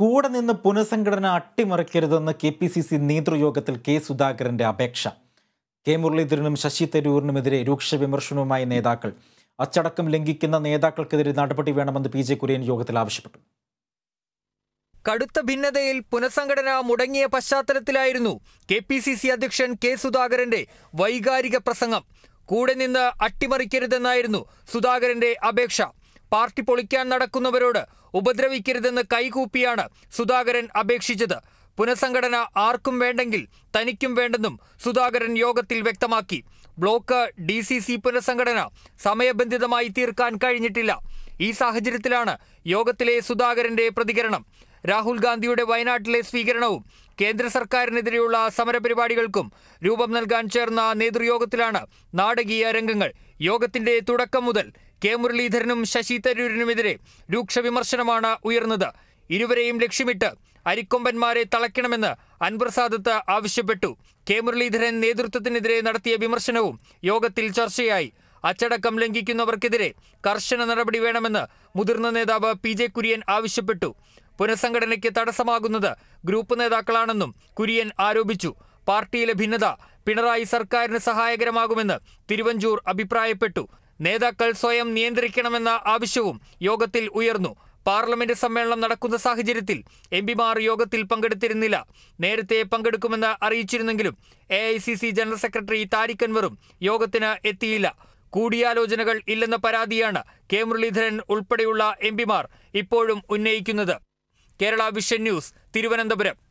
കൂടെ നിന്ന് പുനഃസംഘടന അട്ടിമറിക്കരുതെന്ന് കെപിസിസി നേതൃയോഗത്തിൽ കെ സുധകരന്റെ അപേക്ഷ. കെ മുരളീധരനും ശശി തരൂറിനുമെതിരെ രൂക്ഷ വിമർശനവുമായി നേതാക്കൾ. അച്ചടക്കം ലംഘിക്കുന്ന നേതാക്കൾക്കെതിരെ നടപടി വേണമെന്ന് പി.ജെ. കുര്യൻ യോഗത്തിൽ ആവശ്യപ്പെട്ടു. കടുത്ത ഭിന്നതയിൽ പുനഃസംഘടന മുടങ്ങിയ പശ്ചാത്തലത്തിലായിരുന്നു കെപിസിസി അധ്യക്ഷൻ കെ സുധകരന്റെ വൈകാരിക പ്രസംഗം. കൂടെ നിന്ന് അട്ടിമറിക്കരുതെന്നായിരുന്നു സുധകരന്റെ അപേക്ഷ. പാർട്ടി പൊളിക്കാൻ നടക്കുന്നവരോട് ഉപദ്രവിക്കരുതെന്ന് കൈകൂപ്പിയാണ് സുധകരൻ അപേക്ഷിച്ചത്. പുനഃസംഘടന ആർക്കും വേണ്ടെങ്കിൽ തനിക്കും വേണ്ടെന്നും സുധകരൻ യോഗത്തിൽ വ്യക്തമാക്കി. ബ്ലോക്ക് DCC പുനഃസംഘടന സമയബന്ധിതമായി തീർക്കാൻ കഴിഞ്ഞിട്ടില്ല. ഈ സാഹചര്യത്തിലാണ് യോഗത്തിലെ സുധകരന്റെ പ്രതികരണം. രാഹുൽ ഗാന്ധിയുടെ വയനാട്ടിലെ സ്വീകരണവും കേന്ദ്ര സർക്കാരിനെതിരെയുള്ള സമരപരിപാടികൾക്കും രൂപം നൽകാൻ ചേർന്ന നേതൃയോഗത്തിലാണ് നാടകീയ രംഗങ്ങൾ. യോഗത്തിന്റെ തുടക്കം മുതൽ കെ മുരളീധരനും ശശി തരൂരിനുമെതിരെ രൂക്ഷ വിമർശനമാണ് ഉയർന്നത്. ഇരുവരെയും ലക്ഷ്യമിട്ട് അരിക്കൊമ്പന്മാരെ തളയ്ക്കണമെന്ന് അൻവർ സാദത്ത് ആവശ്യപ്പെട്ടു. കെ മുരളീധരൻ നേതൃത്വത്തിനെതിരെ നടത്തിയ വിമർശനവും യോഗത്തിൽ ചർച്ചയായി. അച്ചടക്കം ലംഘിക്കുന്നവർക്കെതിരെ കർശന നടപടി വേണമെന്ന് മുതിർന്ന നേതാവ് P.J. കുര്യൻ ആവശ്യപ്പെട്ടു. പുനഃസംഘടനയ്ക്ക് തടസ്സമാകുന്നത് ഗ്രൂപ്പ് നേതാക്കളാണെന്നും കുര്യൻ ആരോപിച്ചു. പാർട്ടിയിലെ ഭിന്നത പിണറായി സർക്കാരിന് സഹായകരമാകുമെന്ന് തിരുവഞ്ചൂർ അഭിപ്രായപ്പെട്ടു. നേതാക്കൾ സ്വയം നിയന്ത്രിക്കണമെന്ന ആവശ്യവും യോഗത്തിൽ ഉയർന്നു. പാർലമെന്റ് സമ്മേളനം നടക്കുന്ന സാഹചര്യത്തിൽ എംപിമാർ യോഗത്തിൽ പങ്കെടുത്തിരുന്നില്ല. നേരത്തെ പങ്കെടുക്കുമെന്ന് അറിയിച്ചിരുന്നെങ്കിലും AICC ജനറൽ സെക്രട്ടറി താരിഖ് അൻവറും യോഗത്തിന് എത്തിയില്ല. കൂടിയാലോചനകൾ ഇല്ലെന്ന പരാതിയാണ് കെ മുരളീധരൻ ഉൾപ്പെടെയുള്ള എംപിമാർ ഇപ്പോഴും ഉന്നയിക്കുന്നത്. Kerala vision news, Thiruvananthapuram.